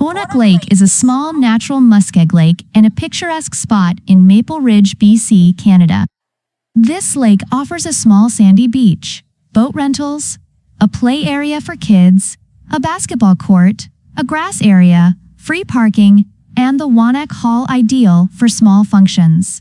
Whonnock Lake is a small natural muskeg lake and a picturesque spot in Maple Ridge, BC, Canada. This lake offers a small sandy beach, boat rentals, a play area for kids, a basketball court, a grass area, free parking, and the Whonnock Hall ideal for small functions.